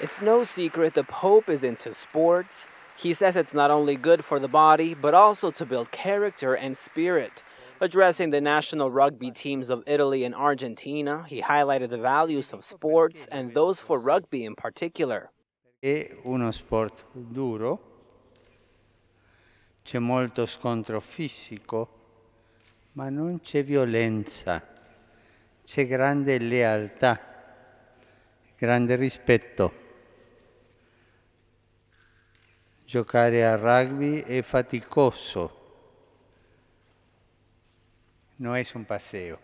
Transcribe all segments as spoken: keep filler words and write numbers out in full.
It's no secret the Pope is into sports. He says it's not only good for the body, but also to build character and spirit. Addressing the national rugby teams of Italy and Argentina, he highlighted the values of sports and those for rugby in particular. È uno sport duro, c'è molto scontro fisico, ma non c'è violenza, c'è grande lealtà, grande rispetto. Giocare a rugby è faticoso, non è un paseo,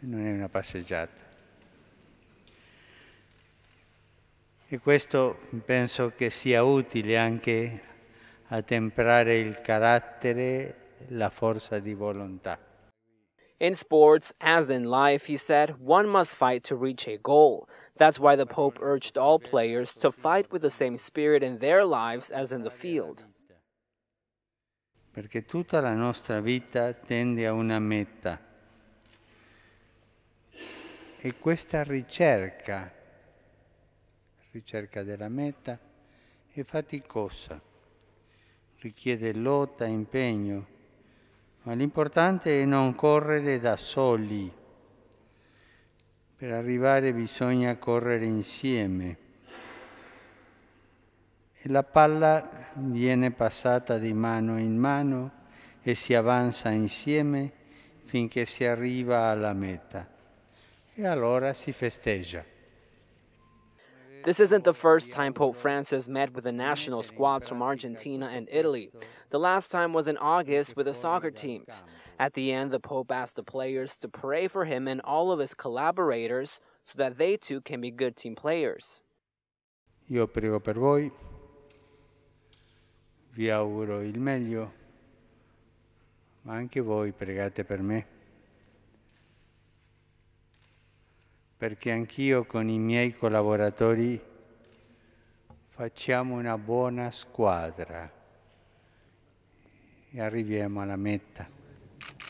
non è una passeggiata. E questo penso che sia utile anche a temperare il carattere, la forza di volontà. In sports, as in life, he said, one must fight to reach a goal. That's why the Pope urged all players to fight with the same spirit in their lives as in the field. Perché tutta la nostra vita tende a una meta. E questa ricerca, ricerca della meta, è faticosa, richiede lotta, impegno, ma l'importante è non correre da soli. Per arrivare bisogna correre insieme. E la palla viene passata di mano in mano e si avanza insieme finché si arriva alla meta. E allora si festeggia. This isn't the first time Pope Francis met with the national squads from Argentina and Italy. The last time was in August with the soccer teams. At the end, the Pope asked the players to pray for him and all of his collaborators so that they too can be good team players. Io prego per voi. Vi auguro il meglio, ma anche voi pregate per me, perché anch'io con i miei collaboratori facciamo una buona squadra e arriviamo alla meta.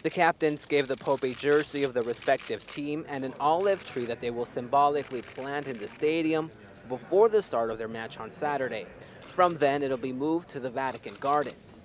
The captains gave the Pope a jersey of the respective team and an olive tree that they will symbolically plant in the stadium before the start of their match on Saturday. From then, it'll be moved to the Vatican Gardens.